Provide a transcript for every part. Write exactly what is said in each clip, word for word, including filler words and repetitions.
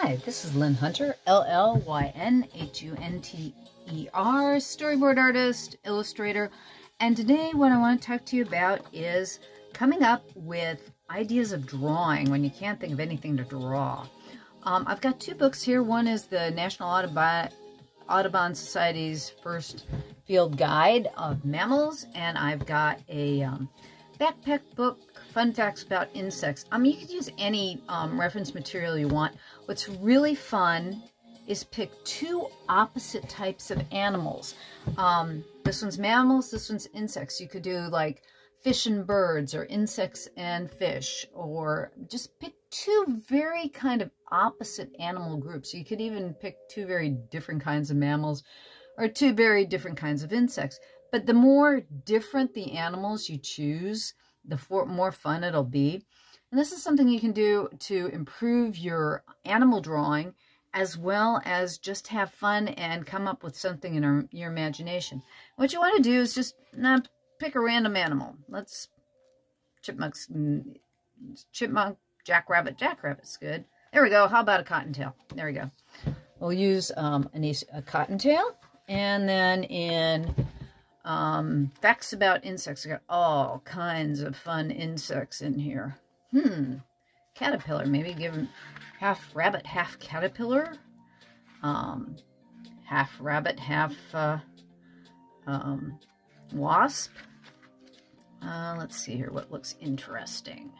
Hi, this is Llyn Hunter, L L Y N H U N T E R, storyboard artist, illustrator, and today what I want to talk to you about is coming up with ideas of drawing when you can't think of anything to draw. Um, I've got two books here. One is the National Audubon, Audubon Society's first field guide of mammals, and I've got a um, backpack book, fun facts about insects. I mean, you could use any um, reference material you want. What's really fun is pick two opposite types of animals. Um, this one's mammals, this one's insects. You could do like fish and birds, or insects and fish, or just pick two very kind of opposite animal groups. You could even pick two very different kinds of mammals, or two very different kinds of insects. But the more different the animals you choose, the more fun it'll be. And this is something you can do to improve your animal drawing, as well as just have fun and come up with something in our, your imagination. What you want to do is just nah, pick a random animal. Let's chipmunks, chipmunk, jackrabbit, jackrabbit's good. There we go. How about a cottontail? There we go. We'll use um, an, a cottontail, and then in Um, facts about insects. I got all kinds of fun insects in here. Hmm. Caterpillar. Maybe give them half rabbit, half caterpillar. Um, half rabbit, half uh, um, wasp. Uh, let's see here what looks interesting.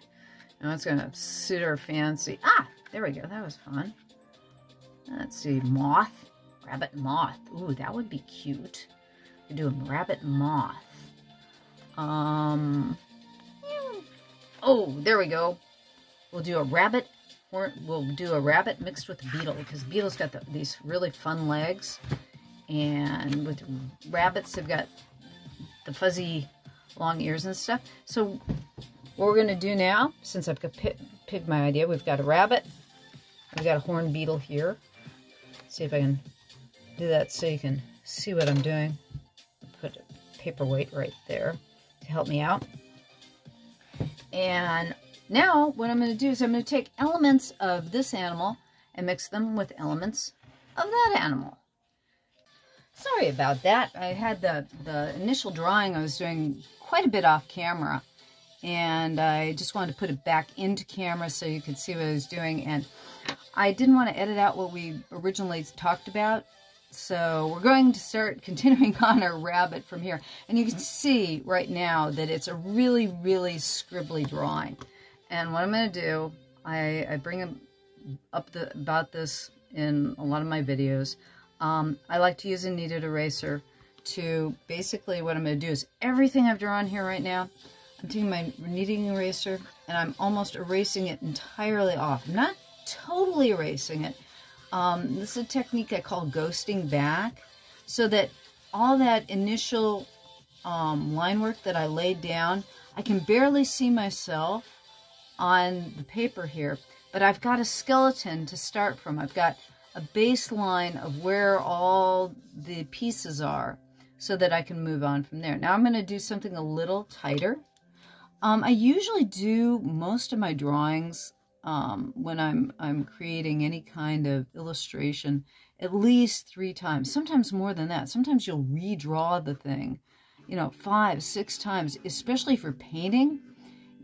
Now it's going to suit our fancy. Ah! There we go. That was fun. Let's see. Moth. Rabbit moth. Ooh, that would be cute. We're doing rabbit moth. Um, yeah. Oh, there we go. We'll do a rabbit. Or we'll do a rabbit mixed with beetle, because beetle's got the, these really fun legs, and with rabbits they've got the fuzzy long ears and stuff. So what we're gonna do now, since I've picked my idea, we've got a rabbit. We've got a horned beetle here. Let's see if I can do that so you can see what I'm doing. Put a paperweight right there to help me out. And now what I'm going to do is I'm going to take elements of this animal and mix them with elements of that animal. Sorry about that. I had the, the initial drawing I was doing quite a bit off camera, and I just wanted to put it back into camera so you could see what I was doing, and I didn't want to edit out what we originally talked about. So we're going to start continuing on our rabbit from here. And you can see right now that it's a really, really scribbly drawing. And what I'm going to do, I, I bring up the, about this in a lot of my videos. Um, I like to use a kneaded eraser to basically, what I'm going to do is everything I've drawn here right now, I'm taking my kneading eraser and I'm almost erasing it entirely off. I'm not totally erasing it. Um, this is a technique I call ghosting back, so that all that initial um, line work that I laid down, I can barely see myself on the paper here, but I've got a skeleton to start from. I've got a baseline of where all the pieces are so that I can move on from there. Now I'm going to do something a little tighter. Um, I usually do most of my drawings Um, when I'm, I'm creating any kind of illustration at least three times, sometimes more than that. Sometimes you'll redraw the thing, you know, five, six times, especially for painting.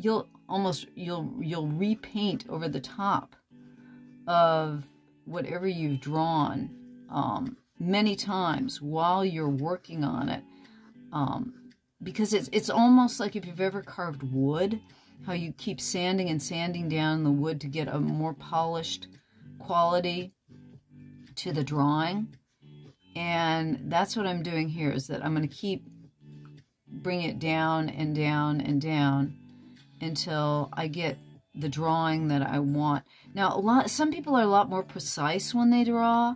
You'll almost, you'll, you'll repaint over the top of whatever you've drawn um, many times while you're working on it. Um, because it's, it's almost like if you've ever carved wood, how you keep sanding and sanding down the wood to get a more polished quality to the drawing. And that's what I'm doing here, is that I'm going to keep bring it down and down and down until I get the drawing that I want. Now, a lot, some people are a lot more precise when they draw,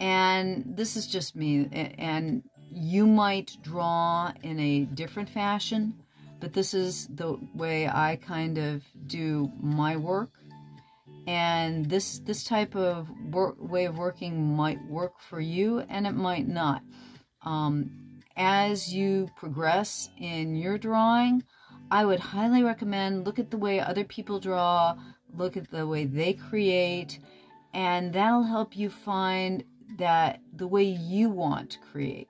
and this is just me. And you might draw in a different fashion, but this is the way I kind of do my work. And this this type of work, way of working might work for you, and it might not. Um, as you progress in your drawing, I would highly recommend look at the way other people draw, look at the way they create, and that'll help you find that the way you want to create.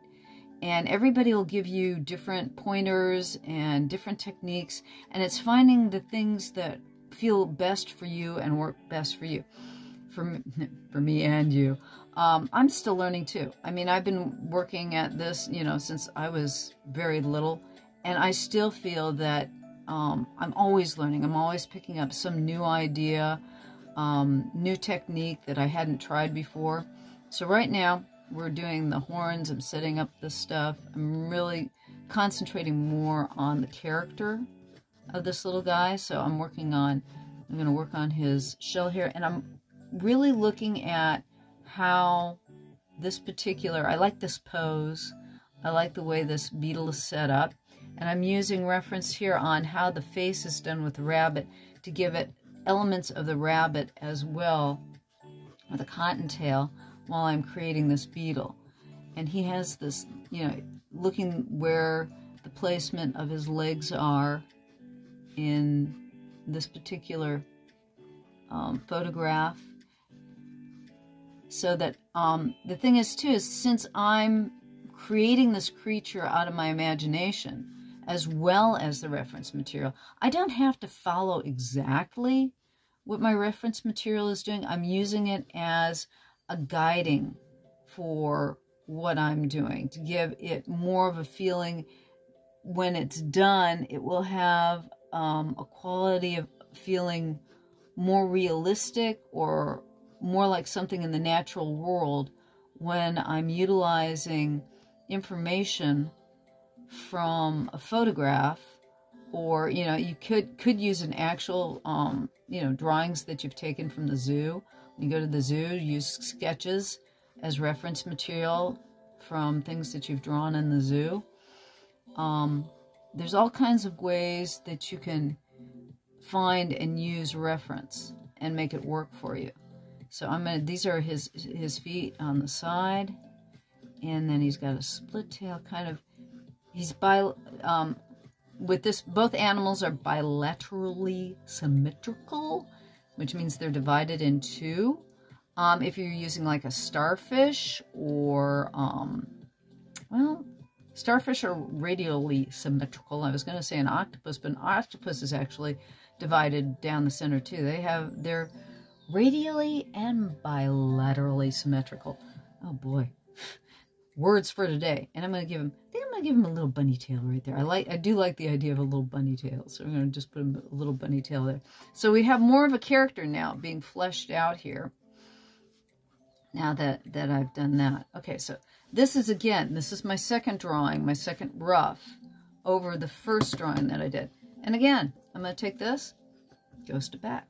And everybody will give you different pointers and different techniques, and it's finding the things that feel best for you and work best for you. For me, for me and you. Um, I'm still learning too. I mean, I've been working at this, you know, since I was very little, and I still feel that um, I'm always learning. I'm always picking up some new idea, um, new technique that I hadn't tried before. So right now, we're doing the horns. I'm setting up this stuff. I'm really concentrating more on the character of this little guy. So I'm working on, I'm going to work on his shell here. And I'm really looking at how this particular, I like this pose. I like the way this beetle is set up. And I'm using reference here on how the face is done with rabbit to give it elements of the rabbit as well with a cottontail, while I'm creating this beetle. And he has this, you know, looking where the placement of his legs are in this particular um, photograph. So that um, the thing is too, is since I'm creating this creature out of my imagination, as well as the reference material, I don't have to follow exactly what my reference material is doing. I'm using it as a guiding for what I'm doing to give it more of a feeling. When it's done, it will have um, a quality of feeling more realistic or more like something in the natural world when I'm utilizing information from a photograph, or, you know, you could could use an actual um, you know, drawings that you've taken from the zoo. You go to the zoo, use sketches as reference material from things that you've drawn in the zoo. Um, there's all kinds of ways that you can find and use reference and make it work for you. So I'm gonna, these are his, his feet on the side, and then he's got a split tail kind of, he's bi, um, with this, both animals are bilaterally symmetrical, which means they're divided in two. Um, if you're using like a starfish or, um, well, starfish are radially symmetrical. I was going to say an octopus, but an octopus is actually divided down the center too. They have, they're radially and bilaterally symmetrical. Oh boy. Words for today. And I'm going to give him, I think I'm going to give him a little bunny tail right there. I like, I do like the idea of a little bunny tail. So we're going to just put him a little bunny tail there. So we have more of a character now being fleshed out here. Now that, that I've done that. Okay, so this is, again, this is my second drawing, my second rough over the first drawing that I did. And again, I'm going to take this, goes to back.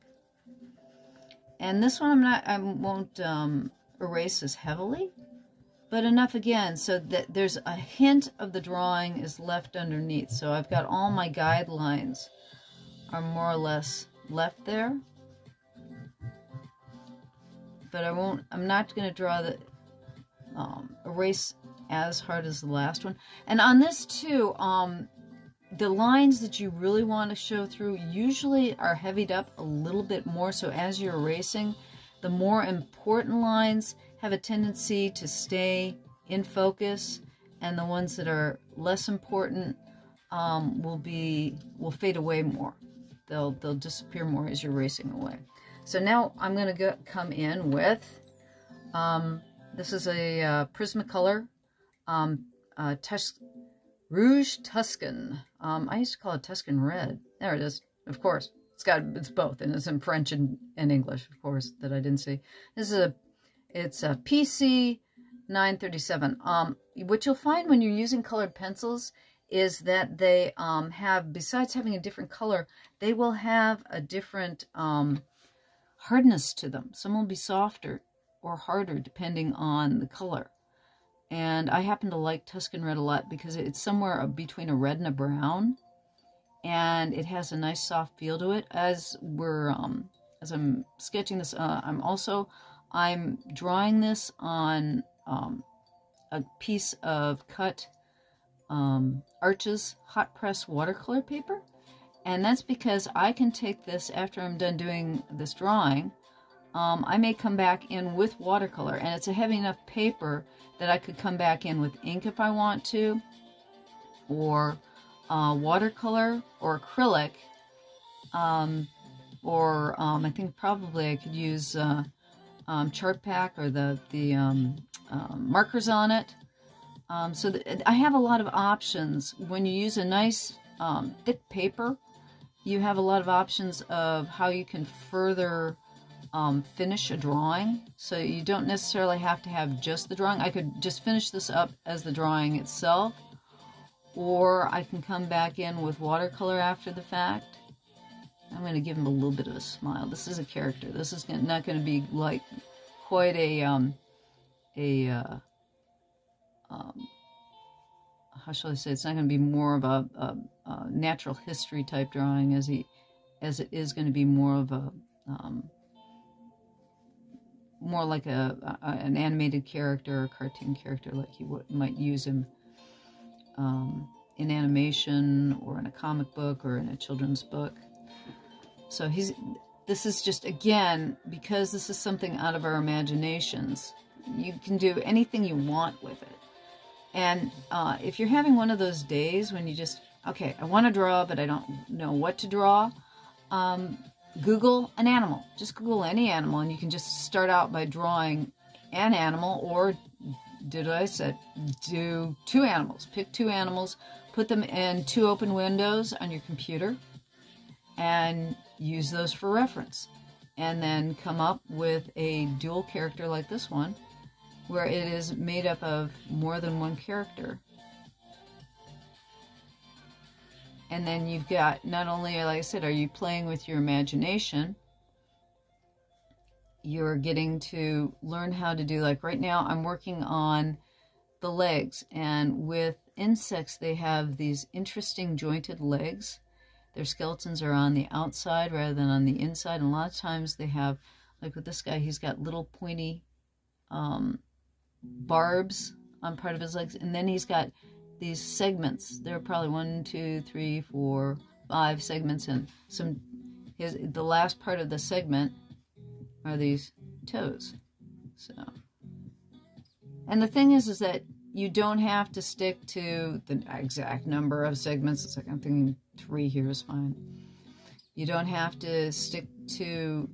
And this one I'm not, I won't um, erase as heavily, but enough again, so that there's a hint of the drawing is left underneath. So I've got all my guidelines are more or less left there. But I won't, I'm not going to draw the, um, erase as hard as the last one. And on this too, um, the lines that you really want to show through usually are heavied up a little bit more. So as you're erasing, the more important lines have a tendency to stay in focus, and the ones that are less important um, will be will fade away more. They'll they'll disappear more as you're racing away. So now I'm going to go, come in with um, this is a uh, Prismacolor um, uh, Tus Rouge Tuscan. Um, I used to call it Tuscan Red. There it is. Of course, it's got it's both, and it's in French and, and English, of course, that I didn't see. This is a It's a P C nine thirty-seven. Um, what you'll find when you're using colored pencils is that they um, have, besides having a different color, they will have a different um, hardness to them. Some will be softer or harder depending on the color. And I happen to like Tuscan Red a lot because it's somewhere between a red and a brown. And it has a nice soft feel to it. As we're, um, as I'm sketching this, uh, I'm also... I'm drawing this on um, a piece of cut um, Arches hot press watercolor paper, and that's because I can take this after I'm done doing this drawing. um, I may come back in with watercolor, and it's a heavy enough paper that I could come back in with ink if I want to, or uh, watercolor, or acrylic, um, or um, I think probably I could use uh, um, chart pack or the, the um, uh, markers on it. Um, so I have a lot of options. When you use a nice um, thick paper, you have a lot of options of how you can further um, finish a drawing. So you don't necessarily have to have just the drawing. I could just finish this up as the drawing itself, or I can come back in with watercolor after the fact. I'm going to give him a little bit of a smile. This is a character. This is not going to be like quite a, um, a, uh, Um, how shall I say? It's not going to be more of a, a, a natural history type drawing as he, as it is going to be more of a, um, more like a, a an animated character or cartoon character, like you would, might use him um, in animation or in a comic book or in a children's book. So he's. This is just, again, because this is something out of our imaginations. You can do anything you want with it. And uh, if you're having one of those days when you just, okay, I want to draw, but I don't know what to draw, um, Google an animal. Just Google any animal, and you can just start out by drawing an animal, or did I say, do two animals. Pick two animals, put them in two open windows on your computer, and use those for reference. And then come up with a dual character like this one, where it is made up of more than one character. And then you've got, not only, like I said, are you playing with your imagination, you're getting to learn how to do, like right now I'm working on the legs, and with insects they have these interesting jointed legs. Their skeletons are on the outside rather than on the inside, and a lot of times they have, like with this guy, he's got little pointy um, barbs on part of his legs, and then he's got these segments. There are probably one, two, three, four, five segments, and some. His the last part of the segment are these toes. So, and the thing is, is that you don't have to stick to the exact number of segments. It's like, I'm thinking three here is fine. You don't have to stick to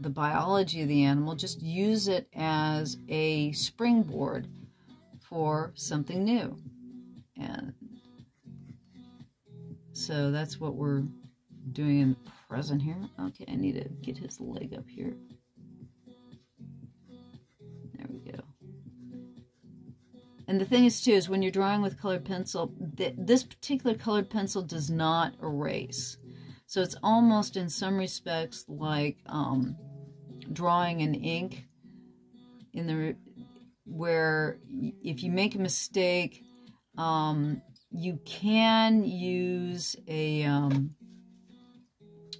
the biology of the animal. Just use it as a springboard for something new. And so that's what we're doing in the present here. Okay, I need to get his leg up here. There we go. And the thing is, too, is when you're drawing with colored pencil, th this particular colored pencil does not erase. So it's almost, in some respects, like um, drawing in ink, in the where if you make a mistake, um, you can use a um,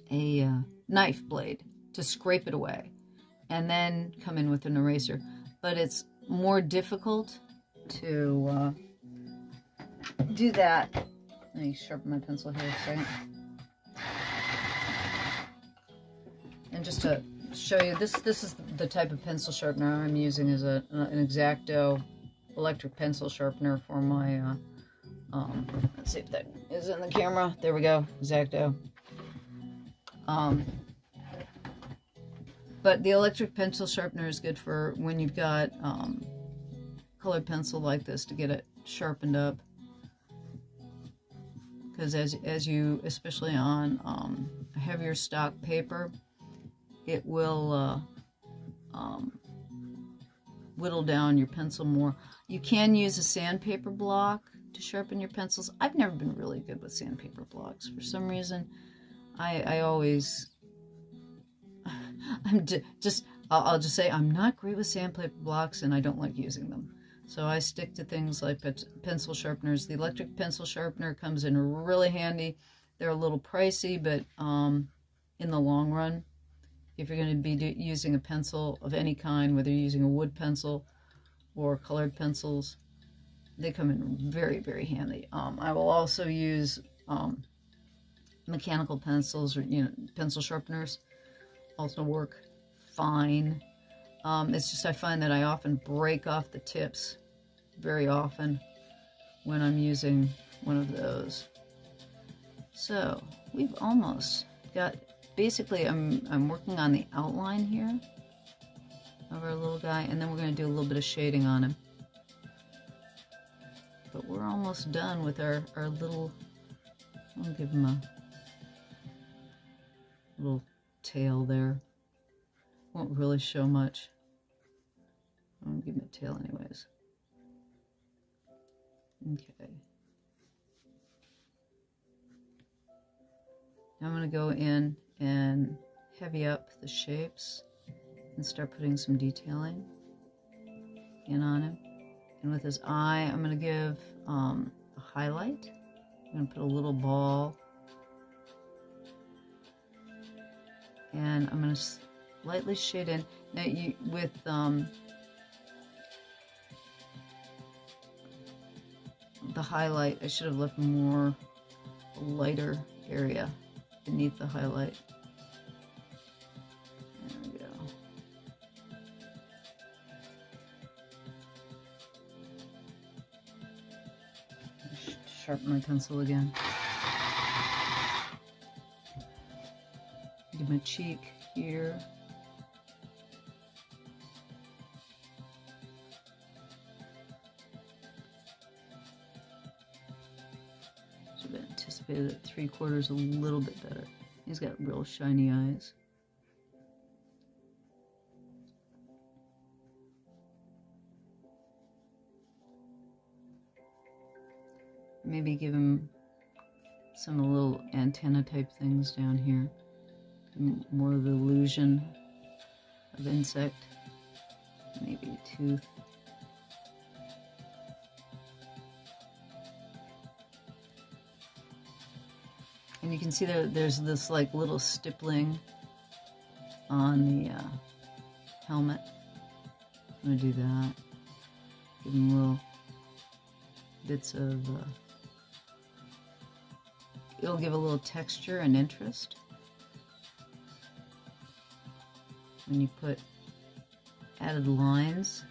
a uh, knife blade to scrape it away, and then come in with an eraser. But it's more difficult to uh, do that. Let me sharpen my pencil here a second. And just to show you, this this is the type of pencil sharpener I'm using, is a, an Exacto electric pencil sharpener for my, uh, um, let's see if that is in the camera. There we go, Exacto. Um, but the electric pencil sharpener is good for when you've got um, colored pencil like this, to get it sharpened up, because as, as you, especially on um, heavier stock paper, it will uh, um, whittle down your pencil more. You can use a sandpaper block to sharpen your pencils. I've never been really good with sandpaper blocks. For some reason, I, I always, I'm just, I'll, I'll just say I'm not great with sandpaper blocks, and I don't like using them. So I stick to things like pencil sharpeners. The electric pencil sharpener comes in really handy. They're a little pricey, but um, in the long run, if you're going to be do using a pencil of any kind, whether you're using a wood pencil or colored pencils, they come in very, very handy. Um, I will also use um, mechanical pencils, or you know, pencil sharpeners. Also work fine. Um, it's just I find that I often break off the tips very often when I'm using one of those. So we've almost got, basically I'm, I'm working on the outline here of our little guy, and then we're going to do a little bit of shading on him. But we're almost done with our, our little, I'll give him a little tail there. Won't really show much. I'm going to give him a tail anyways. Okay. Now I'm going to go in and heavy up the shapes and start putting some detailing in on him. And with his eye, I'm going to give um, a highlight. I'm going to put a little ball. And I'm going to lightly shade in. Now you, with um, the highlight, I should have left more lighter area beneath the highlight. There we go. I should sharpen my pencil again. Give my cheek here. At three quarters a little bit better. He's got real shiny eyes. Maybe give him some little antenna type things down here. More of the illusion of insect. Maybe a tooth. And you can see there, there's this like little stippling on the uh, helmet. I'm going to do that. Give them little bits of, uh, it'll give a little texture and interest when you put added lines.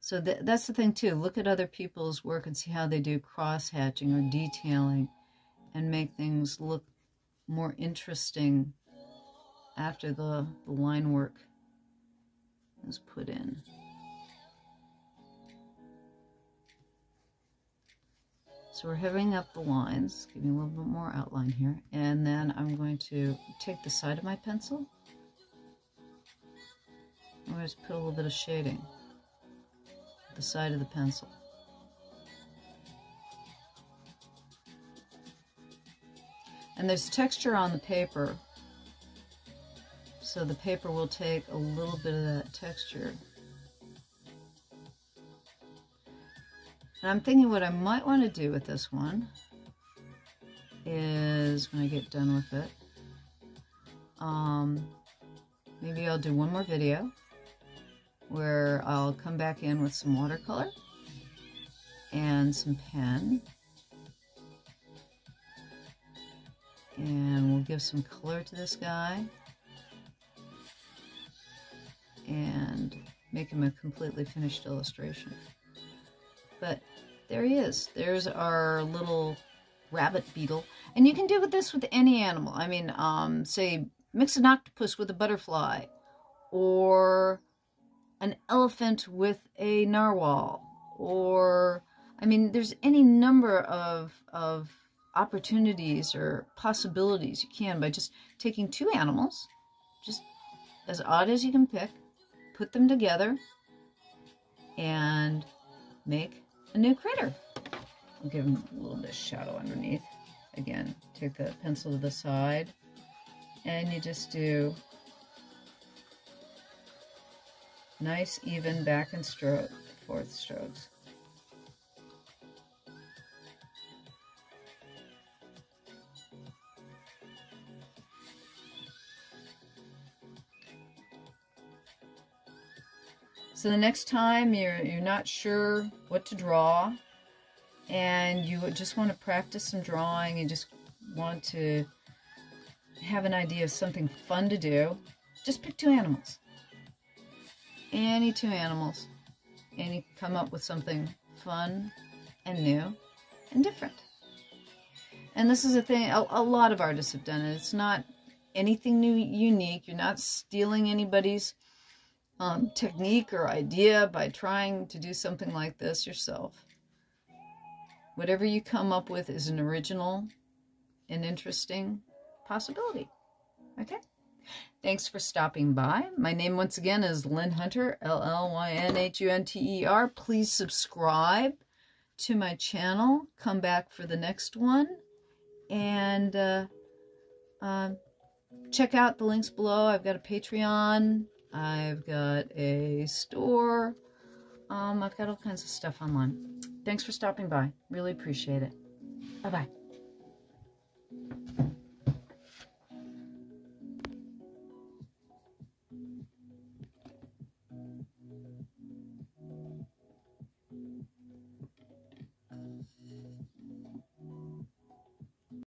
So th that's the thing too, look at other people's work and see how they do cross-hatching or detailing and make things look more interesting after the, the line work is put in. So we're heavying up the lines, giving a little bit more outline here, and then I'm going to take the side of my pencil and I'm going to put a little bit of shading. The side of the pencil. And there's texture on the paper, so the paper will take a little bit of that texture. And I'm thinking what I might want to do with this one is, when I get done with it, um, maybe I'll do one more video where I'll come back in with some watercolor and some pen, and we'll give some color to this guy and make him a completely finished illustration. But there he is. There's our little rabbit beetle. And you can do with this with any animal. I mean, um, say, mix an octopus with a butterfly, or an elephant with a narwhal, or, I mean, there's any number of, of opportunities or possibilities you can by just taking two animals, just as odd as you can pick, put them together, and make a new critter. I'll give them a little bit of shadow underneath. Again, take the pencil to the side, and you just do nice, even back and stroke, fourth strokes. So the next time you're, you're not sure what to draw, and you just want to practice some drawing and just want to have an idea of something fun to do, just pick two animals. Any two animals. And you come up with something fun and new and different. And this is a thing a, a lot of artists have done it. It's not anything new, unique. You're not stealing anybody's um, technique or idea by trying to do something like this yourself. Whatever you come up with is an original and interesting possibility. Okay? Thanks for stopping by. My name once again is Llyn Hunter, L L Y N H U N T E R. Please subscribe to my channel. Come back for the next one. And uh, uh, check out the links below. I've got a Patreon. I've got a store. Um, I've got all kinds of stuff online. Thanks for stopping by. Really appreciate it. Bye-bye.